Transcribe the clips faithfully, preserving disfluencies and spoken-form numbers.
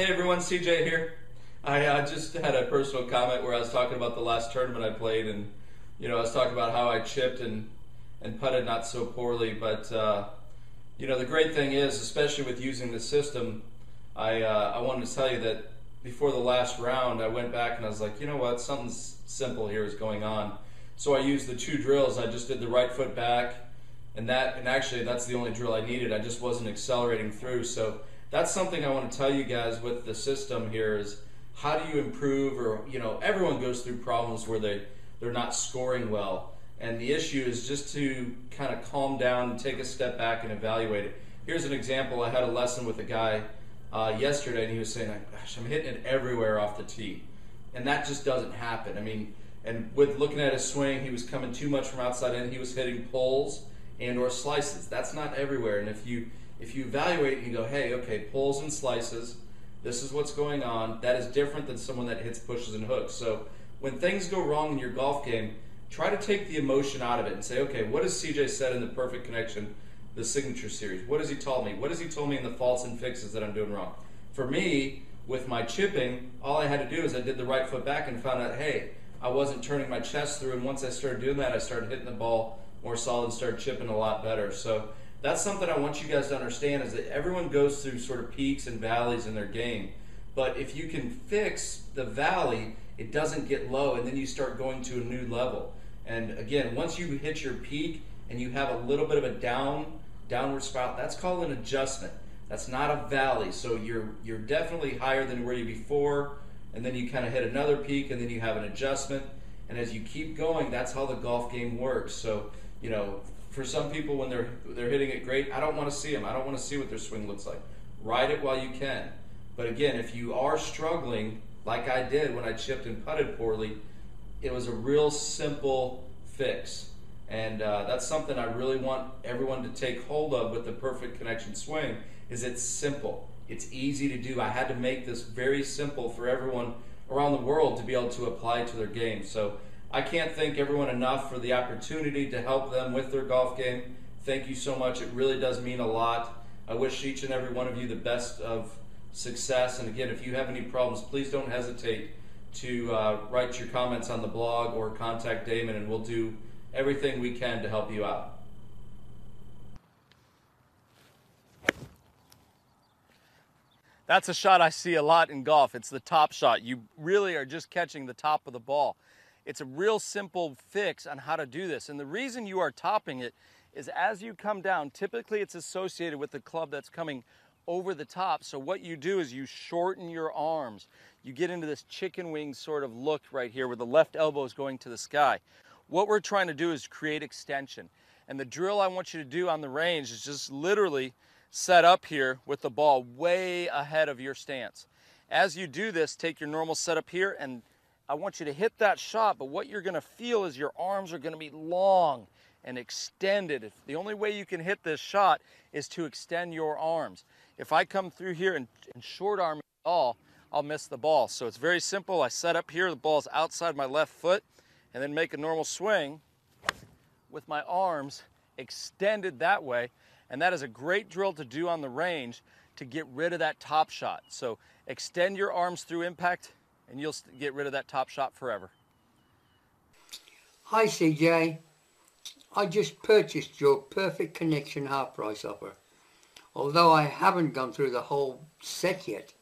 Hey everyone, C J here. I uh, just had a personal comment where I was talking about the last tournament I played, and you know, I was talking about how I chipped and and putted not so poorly, but uh, you know, the great thing is, especially with using this system, I uh, I wanted to tell you that before the last round, I went back and I was like, you know what, something simple here is going on. So I used the two drills. I just did the right foot back, and that, and actually that's the only drill I needed. I just wasn't accelerating through. So that's something I want to tell you guys with the system here is how do you improve, or, you know, everyone goes through problems where they, they're not scoring well. And the issue is just to kind of calm down, take a step back and evaluate it. Here's an example. I had a lesson with a guy uh, yesterday, and he was saying, gosh, I'm hitting it everywhere off the tee. And that just doesn't happen. I mean, and with looking at his swing, he was coming too much from outside in. He was hitting pulls and or slices. That's not everywhere. And if you If you evaluate and you go, hey, okay, pulls and slices, this is what's going on, that is different than someone that hits pushes and hooks. So when things go wrong in your golf game, try to take the emotion out of it and say, okay, what has C J said in the Perfect Connection, the Signature Series? What has he told me? What has he told me in the Faults and Fixes that I'm doing wrong? For me, with my chipping, all I had to do is I did the right foot back and found out, hey, I wasn't turning my chest through, and once I started doing that, I started hitting the ball more solid and started chipping a lot better. So that's something I want you guys to understand, is that everyone goes through sort of peaks and valleys in their game. But if you can fix the valley, it doesn't get low, and then you start going to a new level. And again, once you hit your peak and you have a little bit of a down, downward spout, that's called an adjustment. That's not a valley. So you're, you're definitely higher than where you were before, and then you kind of hit another peak, and then you have an adjustment. And as you keep going, that's how the golf game works. So, you know, for some people, when they're they're hitting it great, I don't want to see them. I don't want to see what their swing looks like. Ride it while you can. But again, if you are struggling, like I did when I chipped and putted poorly, it was a real simple fix. And uh, that's something I really want everyone to take hold of with the Perfect Connection swing, is it's simple. It's easy to do. I had to make this very simple for everyone around the world to be able to apply to their game. So I can't thank everyone enough for the opportunity to help them with their golf game. Thank you so much. It really does mean a lot. I wish each and every one of you the best of success. And again, if you have any problems, please don't hesitate to uh, write your comments on the blog or contact Damon, and we'll do everything we can to help you out. That's a shot I see a lot in golf. It's the top shot. You really are just catching the top of the ball. It's a real simple fix on how to do this. And the reason you are topping it is as you come down, typically it's associated with the club that's coming over the top. So what you do is you shorten your arms. You get into this chicken wing sort of look right here where the left elbow is going to the sky. What we're trying to do is create extension. And the drill I want you to do on the range is just literally set up here with the ball way ahead of your stance. As you do this, take your normal setup here, and I want you to hit that shot, but what you're gonna feel is your arms are gonna be long and extended. The only way you can hit this shot is to extend your arms. If I come through here and, and short arm it all, I'll miss the ball. So it's very simple. I set up here, the ball's outside my left foot, and then make a normal swing with my arms extended that way. And that is a great drill to do on the range to get rid of that top shot. So extend your arms through impact, and you'll get rid of that top shot forever. Hi C J, I just purchased your Perfect Connection half price offer. Although I haven't gone through the whole set yet,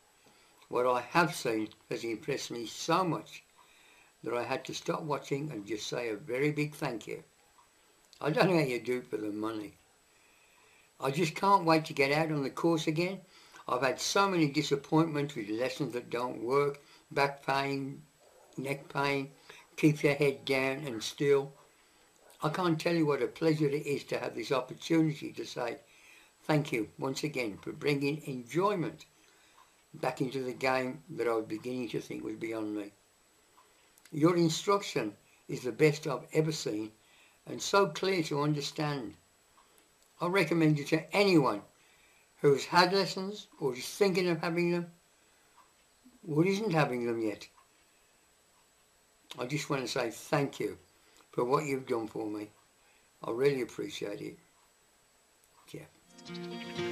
what I have seen has impressed me so much that I had to stop watching and just say a very big thank you. I don't know how you do it for the money. I just can't wait to get out on the course again. I've had so many disappointments with lessons that don't work, back pain, neck pain, keep your head down and still. I can't tell you what a pleasure it is to have this opportunity to say thank you once again for bringing enjoyment back into the game that I was beginning to think was beyond me. Your instruction is the best I've ever seen and so clear to understand. I recommend it to anyone who has had lessons or is thinking of having them, or isn't having them yet. I just want to say thank you for what you've done for me. I really appreciate it. Yeah.